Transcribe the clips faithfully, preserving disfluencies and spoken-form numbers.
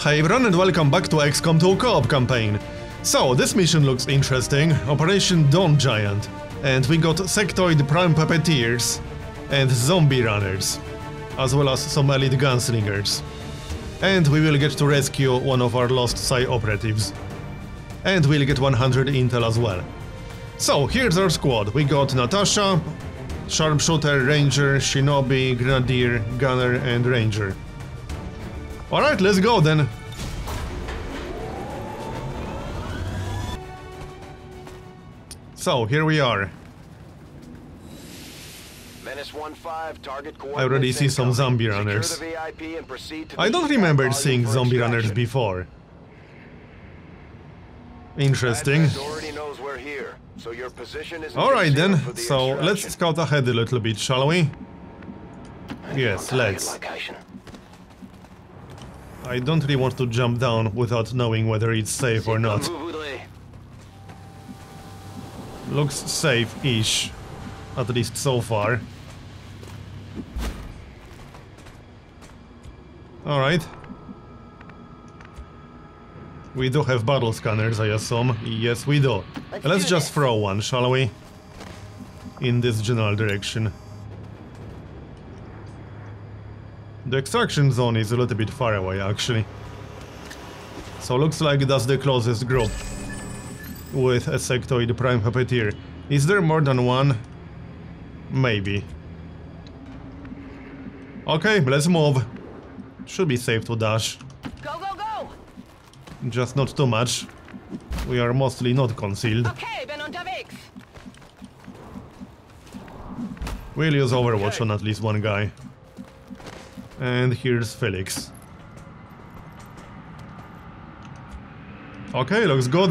Hi everyone and welcome back to X COM two co-op campaign. So, this mission looks interesting, Operation Dawn Giant. And we got Sectoid Prime Puppeteers and Zombie Runners, as well as some Elite Gunslingers. And we will get to rescue one of our lost Psi operatives. And we'll get one hundred intel as well. So, here's our squad. We got Natasha, Sharpshooter, Ranger, Shinobi, Grenadier, Gunner and Ranger. Alright, let's go then! So, here we are. I already see some zombie runners. I don't remember seeing zombie runners before. Interesting. Alright then, so let's scout ahead a little bit, shall we? Yes, let's. I don't really want to jump down without knowing whether it's safe or not. Looks safe-ish, at least so far. Alright. We do have battle scanners, I assume. Yes, we do. Let's, Let's do just this. throw one, shall we? In this general direction. The extraction zone is a little bit far away, actually. So looks like that's the closest group with a sectoid prime puppeteer. Is there more than one? Maybe. Okay, let's move. Should be safe to dash. Go, go, go! Just not too much. We are mostly not concealed. Okay, ben unterwegs. We'll use Overwatch on at least one guy. And here's Felix. Okay, looks good.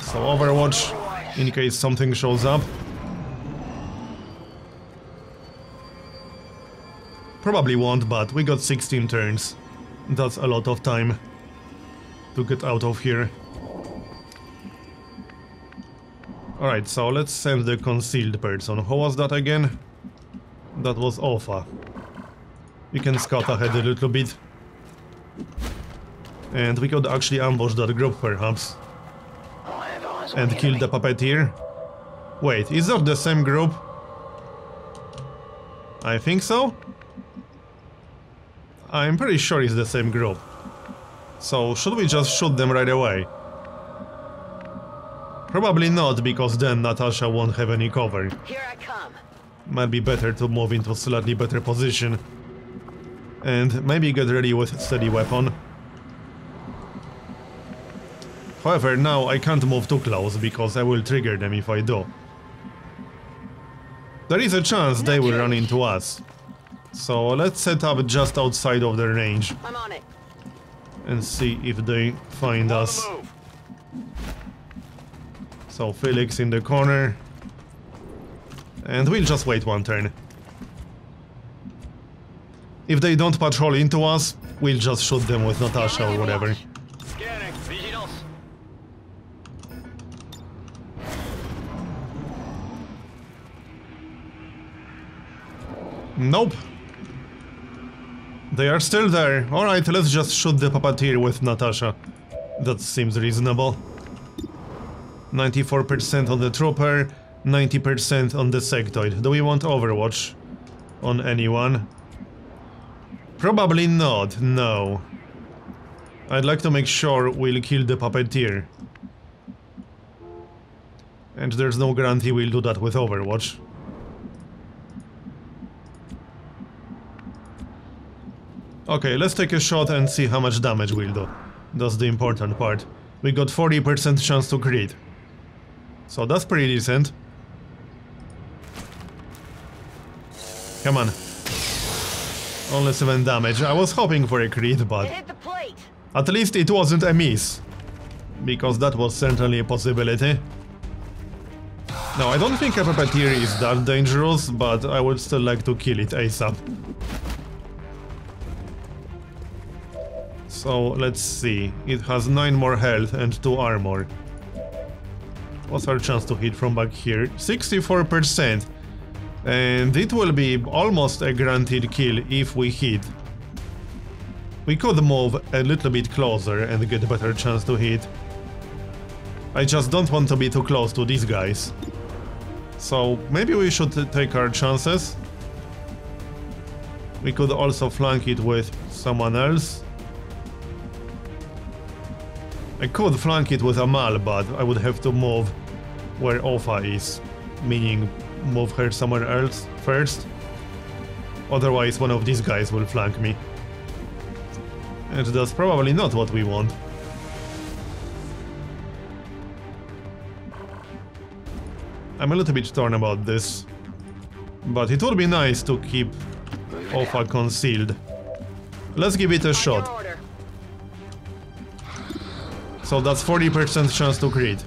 So Overwatch, in case something shows up. Probably won't, but we got sixteen turns. That's a lot of time to get out of here. Alright, so let's send the concealed person. Who was that again? That was Otha. We can scout ahead a little bit. And we could actually ambush that group, perhaps. And kill the puppeteer. Wait, is that the same group? I think so. I'm pretty sure it's the same group. So, should we just shoot them right away? Probably not, because then Natasha won't have any cover. Here I come. Might be better to move into a slightly better position. And maybe get ready with Steady Weapon. However, now I can't move too close, because I will trigger them if I do. There is a chance they will run into us. So let's set up just outside of their range. I'm on it. And see if they find us. So Felix in the corner. And we'll just wait one turn. If they don't patrol into us, we'll just shoot them with Natasha or whatever. Nope. They are still there. Alright, let's just shoot the puppeteer with Natasha. That seems reasonable. ninety-four percent on the trooper, ninety percent on the sectoid. Do we want Overwatch on anyone? Probably not, no. I'd like to make sure we'll kill the puppeteer. And there's no guarantee we'll do that with Overwatch. Okay, let's take a shot and see how much damage we'll do. That's the important part. We got forty percent chance to crit. So that's pretty decent. Come on. Only seven damage. I was hoping for a crit, but at least it wasn't a miss. Because that was certainly a possibility. Now, I don't think a puppeteer is that dangerous, but I would still like to kill it ASAP. So, let's see. It has nine more health and two armor. What's our chance to hit from back here? sixty-four percent. And it will be almost a guaranteed kill if we hit. We could move a little bit closer and get a better chance to hit. I just don't want to be too close to these guys. So maybe we should take our chances. We could also flank it with someone else. I could flank it with Amal, but I would have to move where Otha is, meaning move her somewhere else first. Otherwise one of these guys will flank me. And that's probably not what we want. I'm a little bit torn about this, but it would be nice to keep Otha concealed. Let's give it a shot. So that's forty percent chance to crit.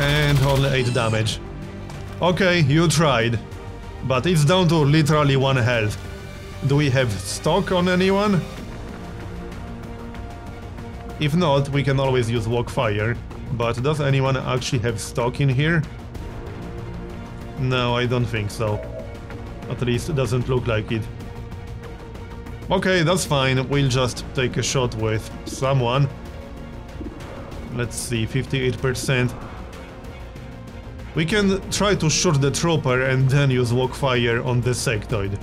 And only eight damage. Okay, you tried. But it's down to literally one health. Do we have stock on anyone? If not, we can always use Walkfire. But does anyone actually have stock in here? No, I don't think so. At least it doesn't look like it. Okay, that's fine, we'll just take a shot with someone. Let's see, fifty-eight percent. We can try to shoot the trooper and then use Walkfire on the sectoid.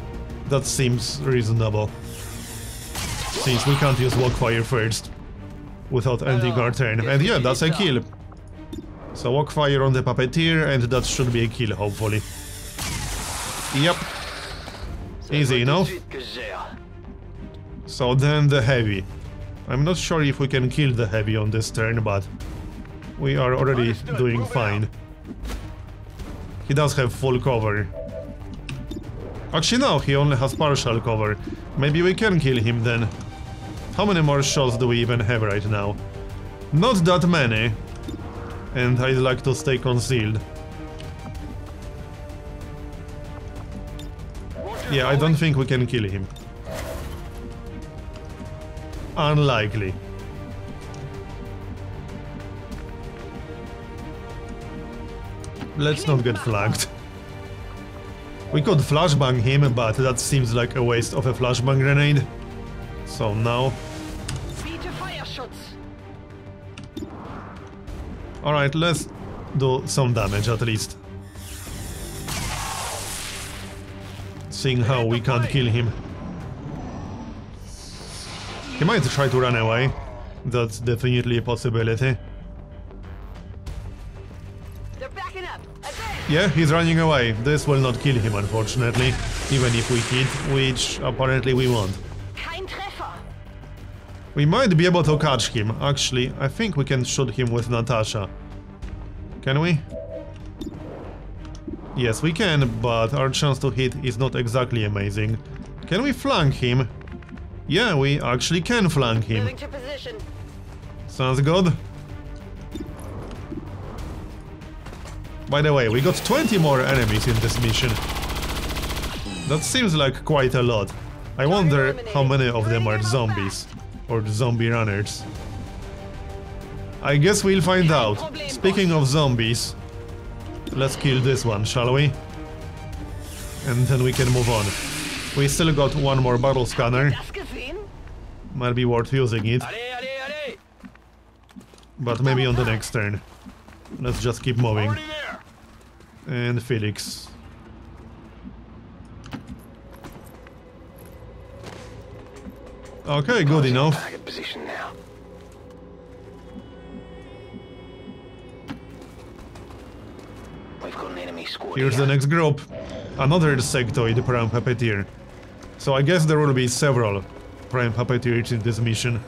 That seems reasonable. Since we can't use Walkfire first without ending our turn. And yeah, that's a kill. So Walkfire on the puppeteer and that should be a kill, hopefully. Yep. Easy enough. So then the heavy. I'm not sure if we can kill the heavy on this turn, but we are already doing fine. He does have full cover. Actually no, he only has partial cover. Maybe we can kill him then. How many more shots do we even have right now? Not that many. And I'd like to stay concealed. Yeah, I don't think we can kill him. Unlikely. Let's not get flanked. We could flashbang him, but that seems like a waste of a flashbang grenade. So now... Alright, let's do some damage at least. Seeing how we can't kill him. He might try to run away, that's definitely a possibility. They're backing up. Yeah, he's running away, this will not kill him unfortunately, even if we hit, which apparently we won't. We might be able to catch him, actually, I think we can shoot him with Natasha. Can we? Yes we can, but our chance to hit is not exactly amazing. Can we flank him? Yeah, we actually can flank him. Sounds good. By the way, we got twenty more enemies in this mission. That seems like quite a lot. I wonder how many of them are zombies or zombie runners. I guess we'll find out. Speaking of zombies, let's kill this one, shall we? And then we can move on. We still got one more battle scanner. Might be worth using it. But maybe on the next turn. Let's just keep moving. And Felix. Okay, good enough. Here's the next group. Another sectoid prime puppeteer. So I guess there will be several prime puppeteers in this mission.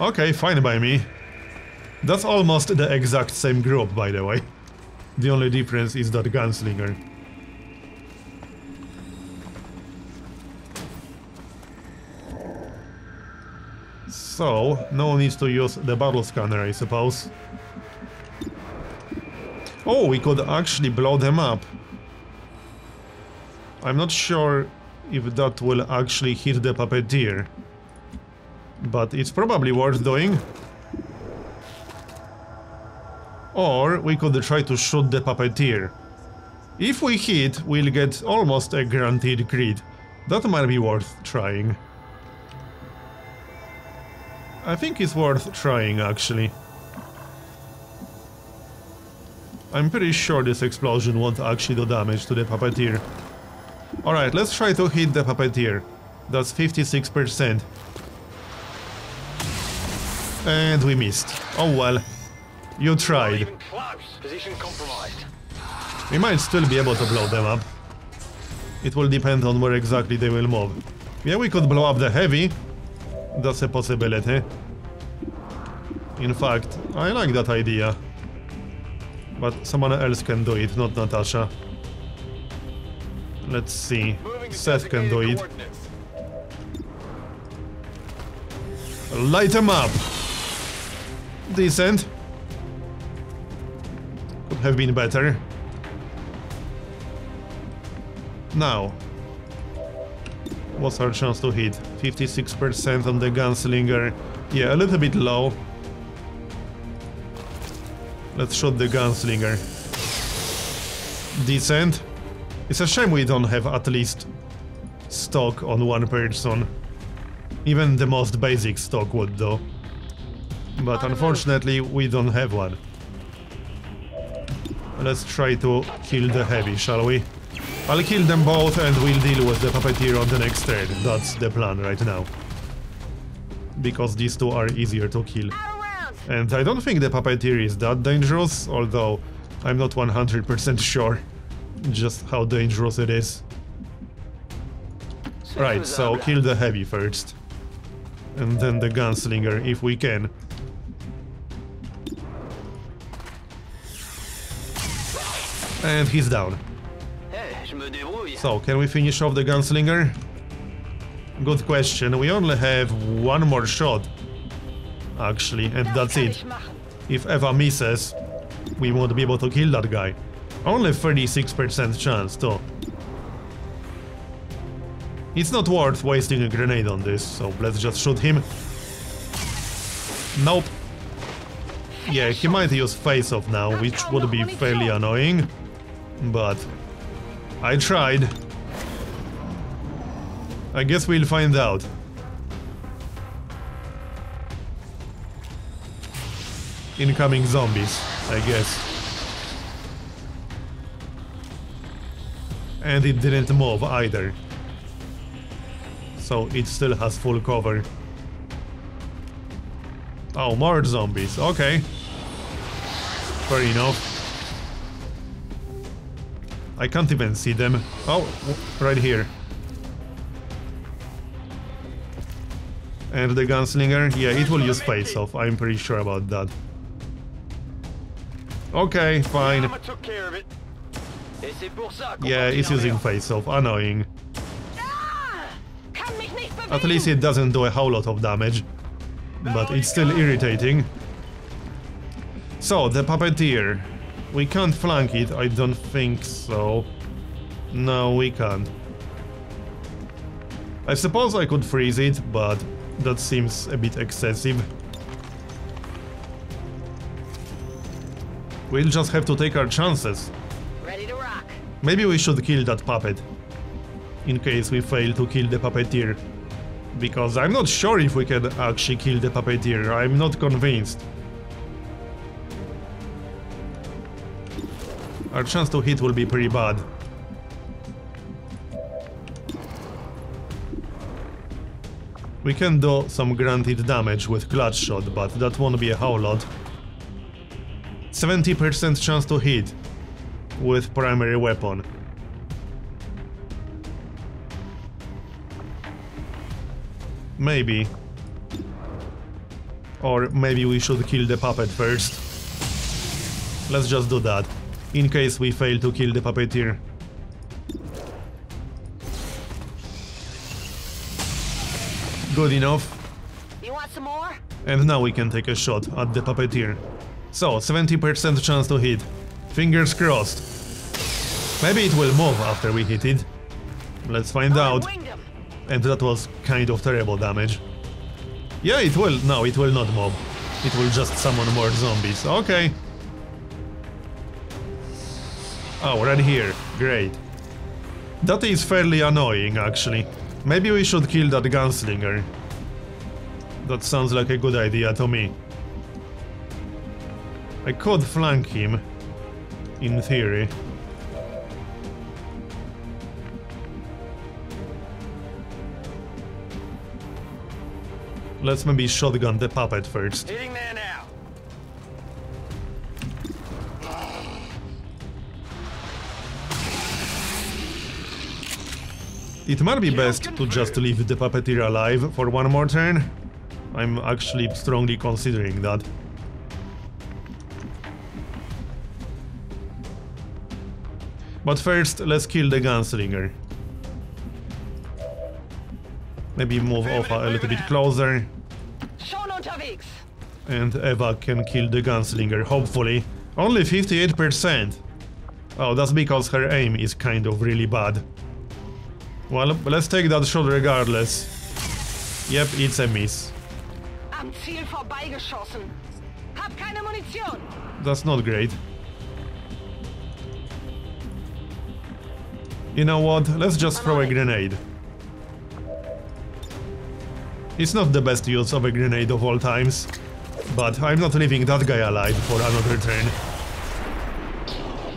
Okay, fine by me. That's almost the exact same group, by the way. The only difference is that gunslinger. So, no one needs to use the battle scanner, I suppose. Oh, we could actually blow them up. I'm not sure if that will actually hit the puppeteer, but it's probably worth doing. Or we could try to shoot the puppeteer If we hit, we'll get almost a guaranteed crit. That might be worth trying. I think it's worth trying, actually. I'm pretty sure this explosion won't actually do damage to the puppeteer. Alright, let's try to hit the puppeteer. That's fifty-six percent. And we missed. Oh well. You tried. Not even close. Position compromised. We might still be able to blow them up. It will depend on where exactly they will move. Yeah, we could blow up the heavy. That's a possibility. In fact, I like that idea. But someone else can do it, not Natasha. Let's see. Seth can do it. Light them up! Decent. Could have been better. Now, what's our chance to hit? fifty-six percent on the gunslinger. Yeah, a little bit low. Let's shoot the gunslinger. Decent. It's a shame we don't have at least stock on one person. Even the most basic stock would do. But unfortunately, we don't have one. Let's try to kill the heavy, shall we? I'll kill them both and we'll deal with the puppeteer on the next turn. That's the plan right now. Because these two are easier to kill. And I don't think the puppeteer is that dangerous, although I'm not one hundred percent sure just how dangerous it is. Right, so kill the heavy first. And then the gunslinger, if we can. And he's down. So, can we finish off the gunslinger? Good question. We only have one more shot, actually, and that's it. If Eva misses, we won't be able to kill that guy. Only thirty-six percent chance, too. It's not worth wasting a grenade on this, so let's just shoot him. Nope. Yeah, he might use face-off now, which would be fairly annoying, but... I tried. I guess we'll find out. Incoming zombies, I guess. And it didn't move either. So it still has full cover. Oh, more zombies, okay. Fair enough. I can't even see them. Oh, right here. And the gunslinger? Yeah, it will use face-off. I'm pretty sure about that. Okay, fine. Yeah, it's using face-off. Annoying. At least it doesn't do a whole lot of damage. But it's still irritating. So, the puppeteer. We can't flank it, I don't think so. No, we can't. I suppose I could freeze it, but that seems a bit excessive. We'll just have to take our chances. Ready to rock. Maybe we should kill that puppet. In case we fail to kill the puppeteer. Because I'm not sure if we can actually kill the puppeteer, I'm not convinced. Our chance to hit will be pretty bad. We can do some guaranteed damage with Glotch Shot, but that won't be a whole lot. seventy percent chance to hit with primary weapon. Maybe. Or maybe we should kill the puppet first. Let's just do that. In case we fail to kill the puppeteer. Good enough. You want some more? And now we can take a shot at the puppeteer. So, seventy percent chance to hit. Fingers crossed. Maybe it will move after we hit it. Let's find oh, out. And that was kind of terrible damage. Yeah, it will. No, it will not move. It will just summon more zombies. Okay. Oh, right here. Great. That is fairly annoying, actually. Maybe we should kill that gunslinger. That sounds like a good idea to me. I could flank him, in theory. Let's maybe shotgun the puppet first. Hitting there now. It might be best to just leave the puppeteer alive for one more turn. I'm actually strongly considering that. But first, let's kill the gunslinger. Maybe move Otha a little bit closer. And Eva can kill the gunslinger, hopefully. Only fifty-eight percent! Oh, that's because her aim is kind of really bad. Well, let's take that shot regardless. Yep, it's a miss. That's not great. You know what? Let's just throw a grenade. It's not the best use of a grenade of all times, but I'm not leaving that guy alive for another turn.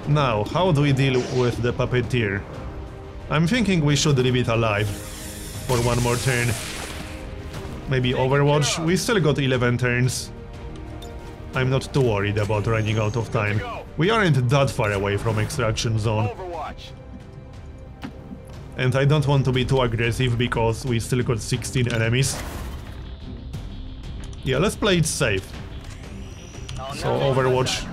Now, how do we deal with the puppeteer? I'm thinking we should leave it alive for one more turn. Maybe Overwatch? We still got eleven turns. I'm not too worried about running out of time. We aren't that far away from Extraction Zone. And I don't want to be too aggressive because we still got sixteen enemies. Yeah, let's play it safe. So Overwatch.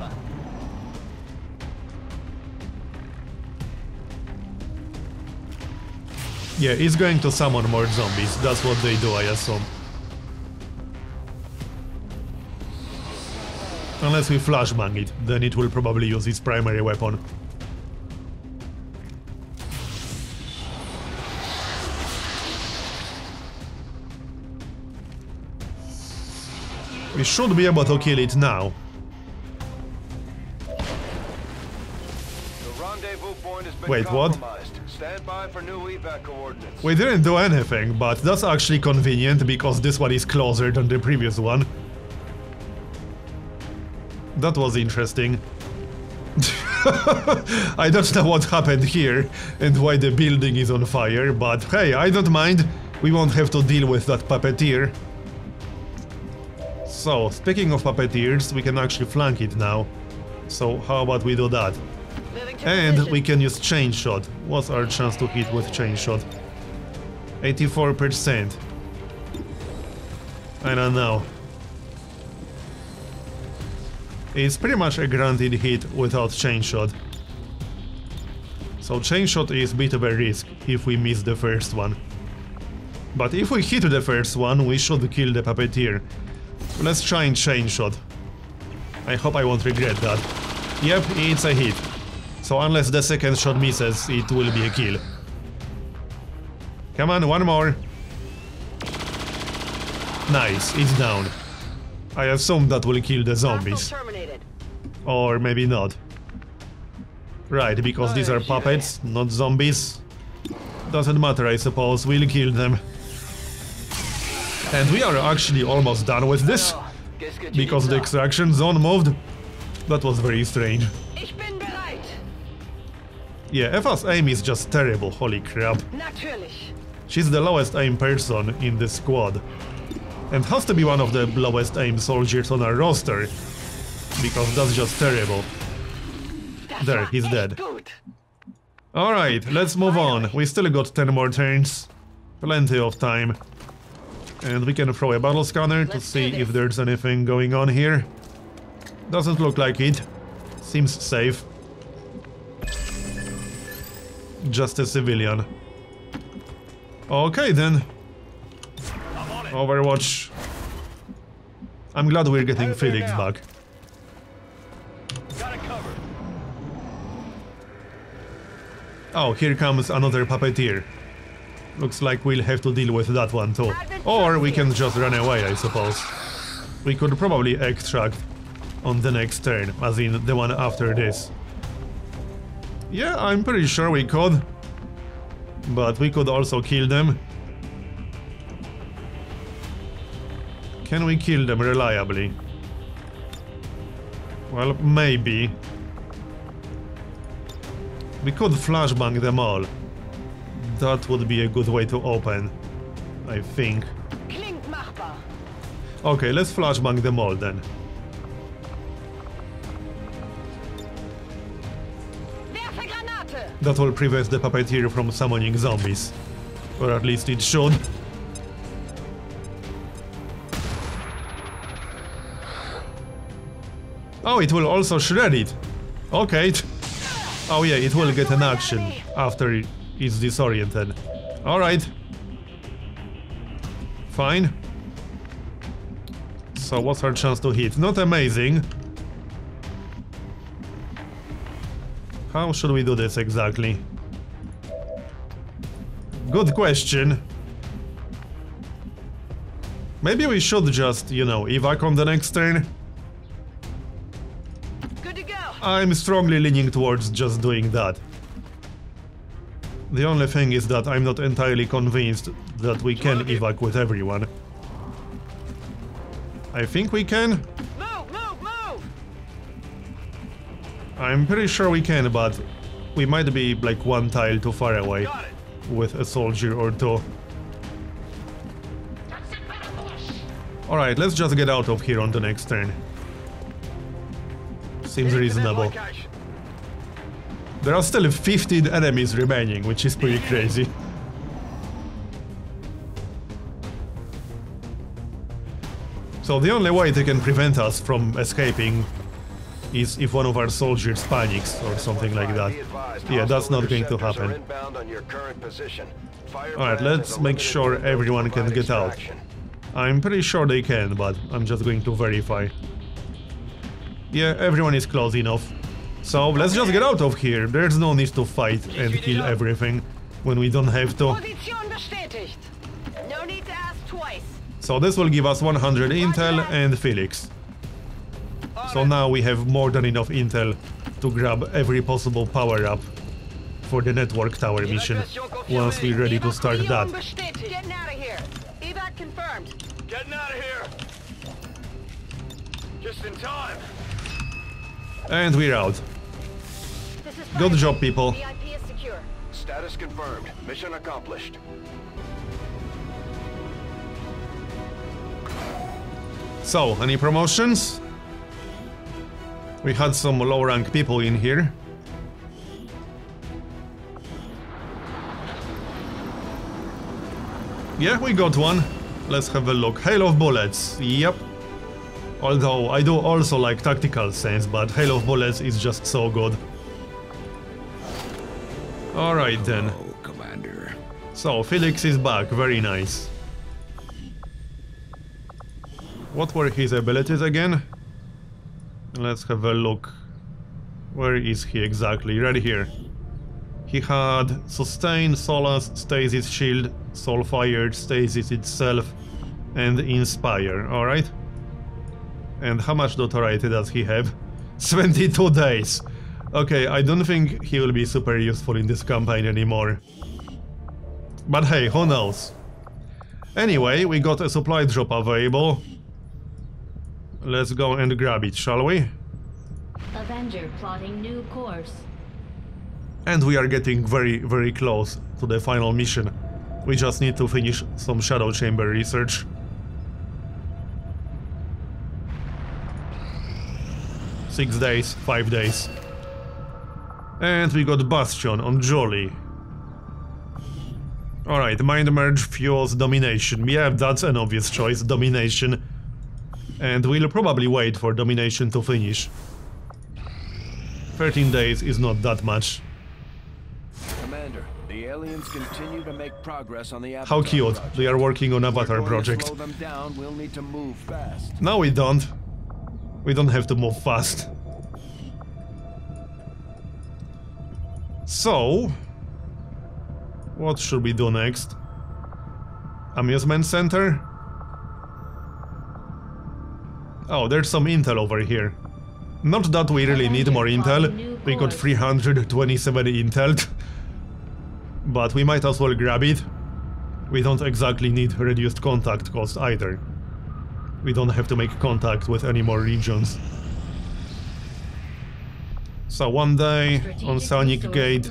Yeah, it's going to summon more zombies, that's what they do, I assume. Unless we flashbang it, then it will probably use its primary weapon. We should be able to kill it now. Wait, what? We didn't do anything, but that's actually convenient because this one is closer than the previous one. That was interesting. I don't know what happened here and why the building is on fire, but hey, I don't mind. We won't have to deal with that puppeteer. So, speaking of puppeteers, we can actually flank it now. So, how about we do that? And we can use Chainshot. What's our chance to hit with Chainshot? eighty-four percent. I don't know. It's pretty much a guaranteed hit without Chainshot. So Chainshot is a bit of a risk if we miss the first one. But if we hit the first one, we should kill the puppeteer. Let's try and Chainshot. I hope I won't regret that. Yep, it's a hit. So unless the second shot misses, it will be a kill. Come on, one more. Nice, it's down. I assume that will kill the zombies. Or maybe not. Right, because these are puppets, not zombies. Doesn't matter, I suppose, we'll kill them. And we are actually almost done with this, because the extraction zone moved. That was very strange. Yeah, Eva's aim is just terrible, holy crap. She's the lowest aim person in the squad. And has to be one of the lowest aim soldiers on our roster. Because that's just terrible. There, he's dead. Alright, let's move on. We still got ten more turns. Plenty of time. And we can throw a battle scanner to see if there's anything going on here. Doesn't look like it. Seems safe. Just a civilian. Okay then. Overwatch. I'm glad we're getting Felix back. Oh, here comes another puppeteer. Looks like we'll have to deal with that one too. Or we can just run away, I suppose. We could probably extract on the next turn, as in the one after this. Yeah, I'm pretty sure we could. But we could also kill them. Can we kill them reliably? Well, maybe. We could flashbang them all. That would be a good way to open, I think. Okay, let's flashbang them all then. That will prevent the puppeteer from summoning zombies. Or at least it should. Oh, it will also shred it. Okay. Oh yeah, it will get an action after it's disoriented. Alright. Fine. So what's our chance to hit? Not amazing. How should we do this exactly? Good question. Maybe we should just, you know, evac on the next turn. Good to go. I'm strongly leaning towards just doing that. The only thing is that I'm not entirely convinced that we can evac with everyone. I think we can. I'm pretty sure we can, but we might be like one tile too far away with a soldier or two. Alright, let's just get out of here on the next turn. Seems reasonable. There are still fifteen enemies remaining, which is pretty crazy. So the only way they can prevent us from escaping is if one of our soldiers panics or something like that. Yeah, that's not going to happen. Alright, let's make sure everyone can get out. I'm pretty sure they can, but I'm just going to verify. Yeah, everyone is close enough. So let's just get out of here. There's no need to fight and kill everything when we don't have to. So this will give us one hundred intel and Felix. So now we have more than enough intel to grab every possible power-up for the network tower mission, once we're ready to start that. Getting out of here. Evac confirmed. Getting out of here. Just in time. And we're out. Good job, people. V I P is secure. Status confirmed. Mission accomplished. So, any promotions? We had some low-rank people in here. Yeah, we got one. Let's have a look. Hail of bullets. Yep. Although I do also like tactical sense, but Hail of bullets is just so good. All right then. Oh, Commander. So Felix is back. Very nice. What were his abilities again? Let's have a look. Where is he exactly? Right here. He had Sustain, Solace, Stasis Shield, Soul fired, Stasis itself, and Inspire, alright? And how much notoriety does he have? twenty-two days! Okay, I don't think he will be super useful in this campaign anymore. But hey, who knows? Anyway, we got a supply drop available. Let's go and grab it, shall we? Avenger plotting new course. And we are getting very, very close to the final mission. We just need to finish some Shadow Chamber research. Six days, five days. And we got Bastion on Jolly. Alright, Mind Merge fuels Domination. Yeah, that's an obvious choice, Domination. And we'll probably wait for Domination to finish. thirteen days is not that much. Commander, the aliens continue to make progress on the Avatar. How cute, project. They are working on Avatar project. Slow them down. We'll need to move fast. No, we don't. We don't have to move fast. So, what should we do next? Amusement center? Oh, there's some intel over here. Not that we really need more intel, we got three hundred twenty-seven intel, but we might as well grab it. We don't exactly need reduced contact cost either. We don't have to make contact with any more regions. So one day, on Sonic Gate,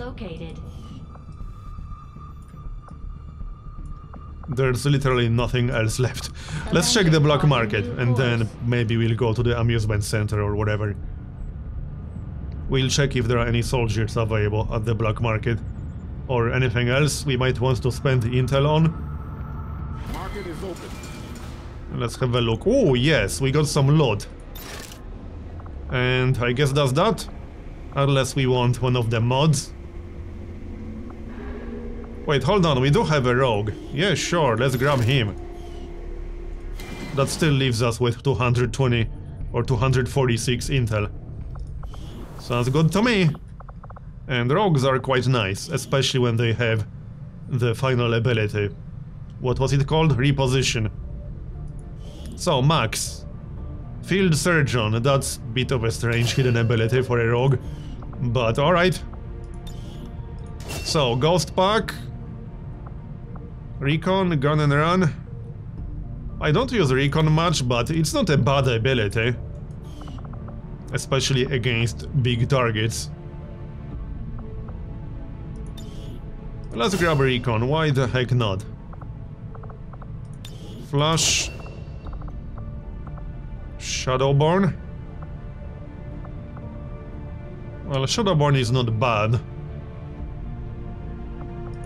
there's literally nothing else left. Let's check the black market and then maybe we'll go to the amusement center or whatever. We'll check if there are any soldiers available at the black market. Or anything else we might want to spend intel on. Market is open. Let's have a look. Oh yes, we got some loot. And I guess that's that. Unless we want one of the mods. Wait, hold on, we do have a rogue. Yeah, sure, let's grab him. That still leaves us with two hundred twenty or two hundred forty-six intel. Sounds good to me. And rogues are quite nice, especially when they have the final ability. What was it called? Reposition. So, Max. Field Surgeon, that's a bit of a strange hidden ability for a rogue, but alright. So, Ghost Pack. Recon, Gun and Run. I don't use Recon much, but it's not a bad ability. Especially against big targets. Let's grab a Recon, why the heck not? Flash. Shadowborn. Well, Shadowborn is not bad.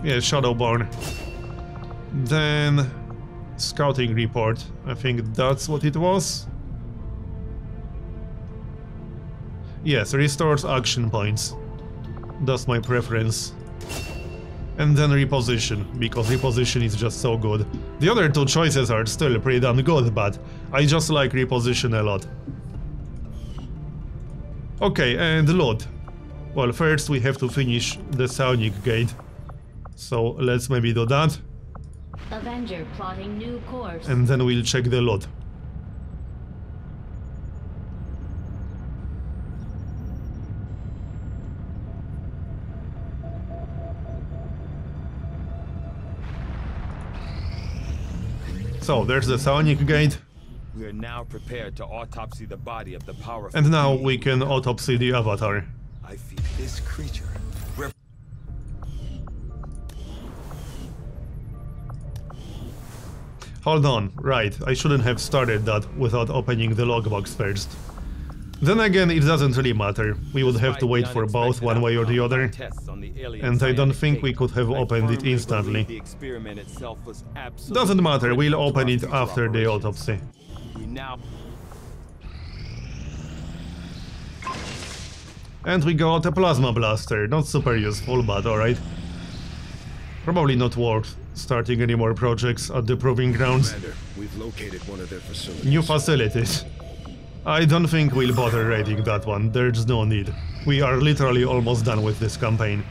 Yeah, Shadowborn. Then... Scouting Report. I think that's what it was. Yes, restores action points. That's my preference. And then Reposition, because Reposition is just so good. The other two choices are still pretty damn good, but I just like Reposition a lot. Okay, and loot. Well, first we have to finish the Sonic Gate. So let's maybe do that. Avenger plotting new course. And then we'll check the loot. So, there's the Sonic Gate. We are now prepared to autopsy the body of the powerful. And now we can autopsy the Avatar. I feed this creature. Hold on, right, I shouldn't have started that without opening the logbox first. Then again, it doesn't really matter. We would have to wait for both one way or the other. And I don't think we could have opened it instantly. Doesn't matter, we'll open it after the autopsy. And we got a plasma blaster, not super useful, but alright. Probably not worth starting any more projects at the proving grounds. We've located one of their facilities. New facilities. I don't think we'll bother raiding that one, there's no need. We are literally almost done with this campaign.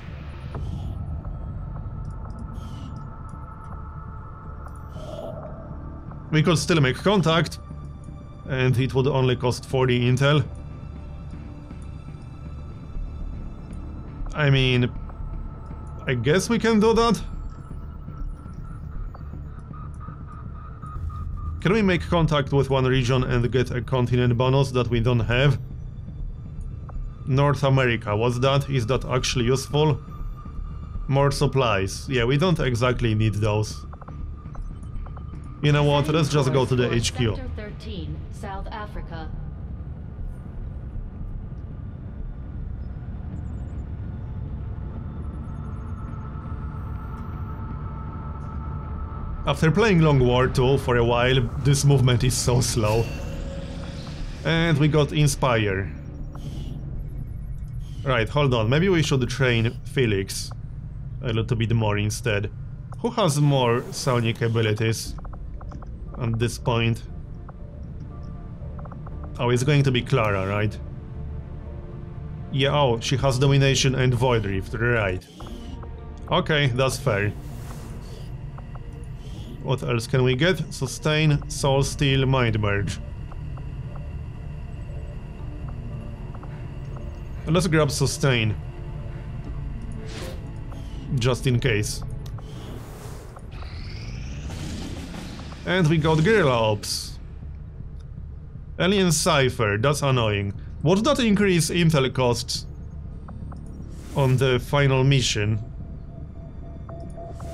We could still make contact, and it would only cost forty intel. I mean, I guess we can do that? Can we make contact with one region and get a continent bonus that we don't have? North America, what's that? Is that actually useful? More supplies. Yeah, we don't exactly need those. You know what, let's just go to the H Q. thirteen, South Africa. After playing Long War two for a while, this movement is so slow. And we got Inspire. Right, hold on, maybe we should train Felix a little bit more instead. Who has more Sonic abilities at this point? Oh, it's going to be Clara, right? Yeah, oh, she has Domination and Void Rift, right. Okay, that's fair. What else can we get? Sustain, Soul, Steal, Mind Merge. Let's grab Sustain. Just in case. And we got GearLobs. Alien Cipher, that's annoying. Would that increase intel costs on the final mission?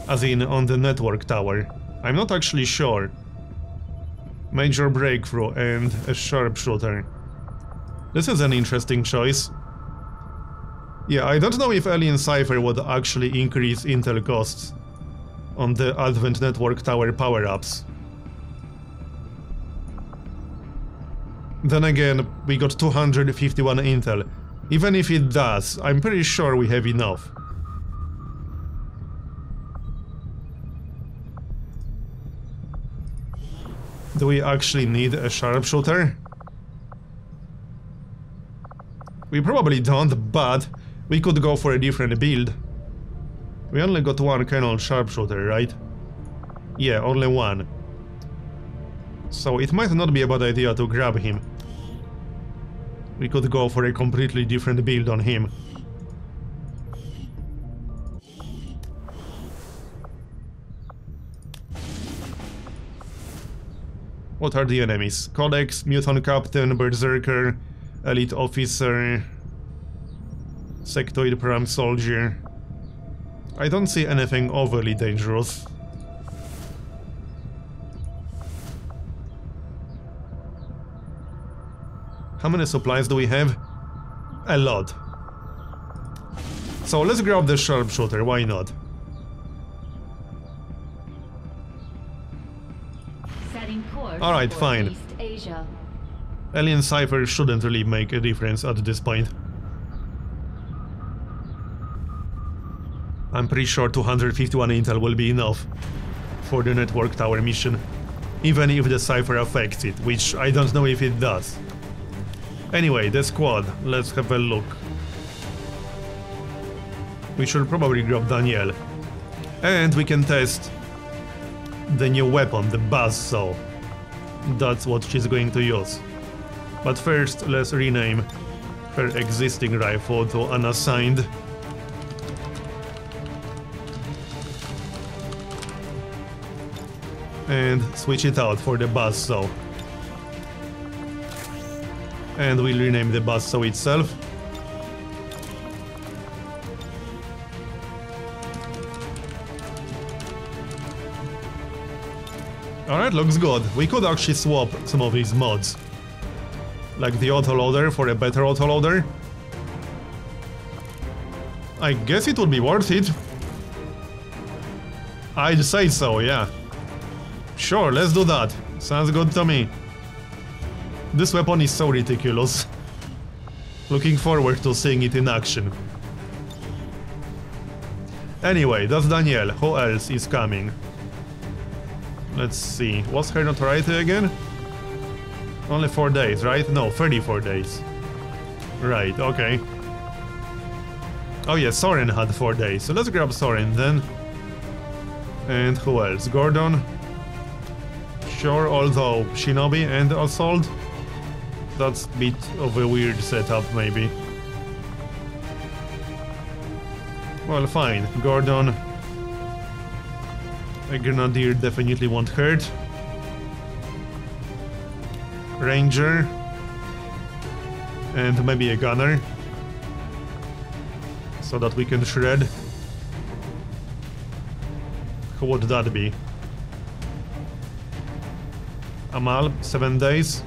As in, on the network tower. I'm not actually sure. Major breakthrough and a sharpshooter. This is an interesting choice. Yeah, I don't know if Alien Cipher would actually increase intel costs on the Advent Network Tower power-ups. Then again, we got two hundred fifty-one intel. Even if it does, I'm pretty sure we have enough. Do we actually need a sharpshooter? We probably don't, but we could go for a different build. We only got one Canon sharpshooter, right? Yeah, only one. So it might not be a bad idea to grab him. We could go for a completely different build on him. What are the enemies? Codex, Mutant Captain, Berserker, Elite Officer, Sectoid Prime Soldier. I don't see anything overly dangerous. How many supplies do we have? A lot. So let's grab the sharpshooter, why not? Alright, fine. Alien Cipher shouldn't really make a difference at this point. I'm pretty sure two hundred fifty-one intel will be enough for the network tower mission, even if the Cipher affects it, which I don't know if it does. Anyway, the squad, let's have a look. We should probably grab Danielle. And we can test the new weapon, the buzzsaw. That's what she's going to use. But first, let's rename her existing rifle to unassigned. And switch it out for the buzzsaw. And we'll rename the buzzsaw itself. Alright, looks good. We could actually swap some of these mods. Like the autoloader for a better autoloader. I guess it would be worth it. I'd say so, yeah. Sure, let's do that. Sounds good to me. This weapon is so ridiculous. Looking forward to seeing it in action. Anyway, that's Danielle. Who else is coming? Let's see. What's her notoriety again? Only four days, right? No, thirty-four days. Right, okay. Oh yeah, Soren had four days. So let's grab Soren then. And who else? Gordon? Sure, although Shinobi and Assault? That's a bit of a weird setup, maybe. Well, fine. Gordon. A Grenadier definitely won't hurt. Ranger. And maybe a Gunner. So that we can shred. Who would that be? Amal, seven days.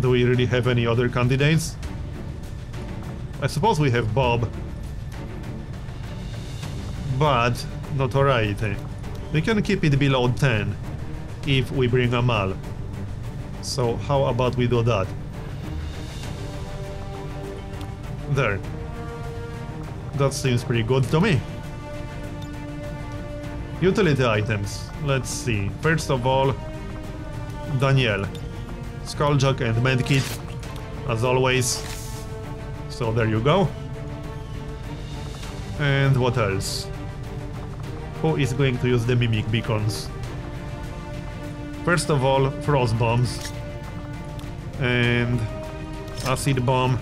Do we really have any other candidates? I suppose we have Bob. But notoriety. We can keep it below ten if we bring Amal. So how about we do that? There. That seems pretty good to me. Utility items. Let's see. First of all, Danielle. Skulljack and medkit, as always. So there you go. And what else? Who is going to use the mimic beacons? First of all, frost bombs. and I see the bomb.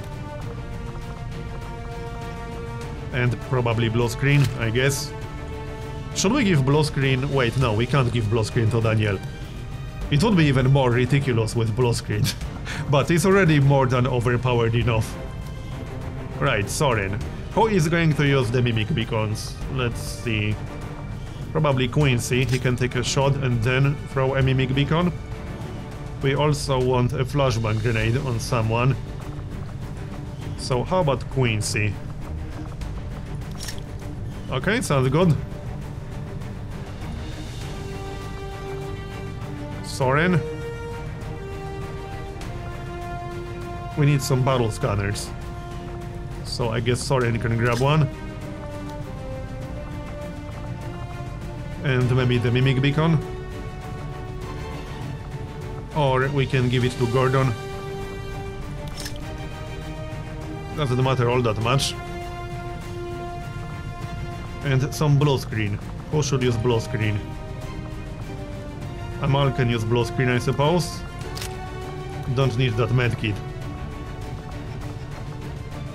And probably blow screen, I guess. Should we give blow screen? Wait, no, we can't give blow screen to Danielle. It would be even more ridiculous with blow screen, but it's already more than overpowered enough. Right, Soren. Who is going to use the mimic beacons? Let's see. Probably Quincy. He can take a shot and then throw a mimic beacon. We also want a flashbang grenade on someone. So how about Quincy? Okay, sounds good. Soren. We need some battle scanners. So I guess Soren can grab one. And maybe the mimic beacon. Or we can give it to Gordon. Doesn't matter all that much. And some blow screen. Who should use blow screen? Amal can use blow screen, I suppose. Don't need that medkit.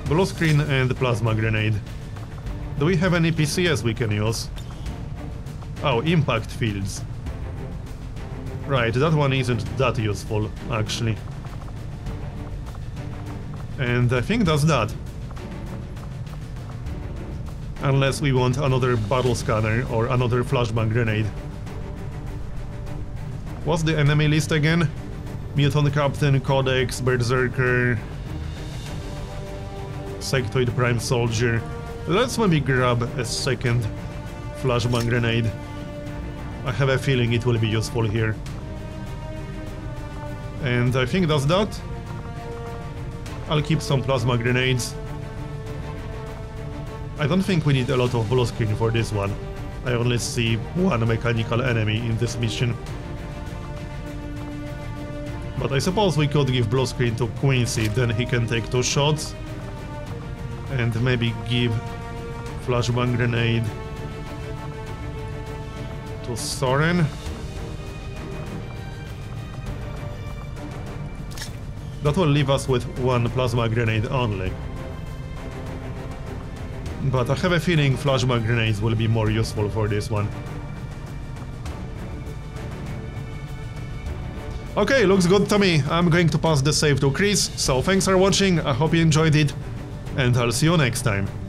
Blow screen and plasma grenade. Do we have any P C S we can use? Oh, impact fields. Right, that one isn't that useful, actually. And I think that's that. Unless we want another battle scanner or another flashbang grenade. What's the enemy list again? Mutant Captain, Codex, Berserker... Sectoid Prime Soldier. Let's maybe grab a second flashbang grenade. I have a feeling it will be useful here. And I think that's that. I'll keep some plasma grenades. I don't think we need a lot of blue screen for this one. I only see one mechanical enemy in this mission. But I suppose we could give blue screen to Quincy, then he can take two shots. And maybe give flashbang grenade to Soren. That will leave us with one plasma grenade only. But I have a feeling flashbang grenades will be more useful for this one. Okay, looks good to me. I'm going to pass the save to Chris, so thanks for watching, I hope you enjoyed it. And I'll see you next time.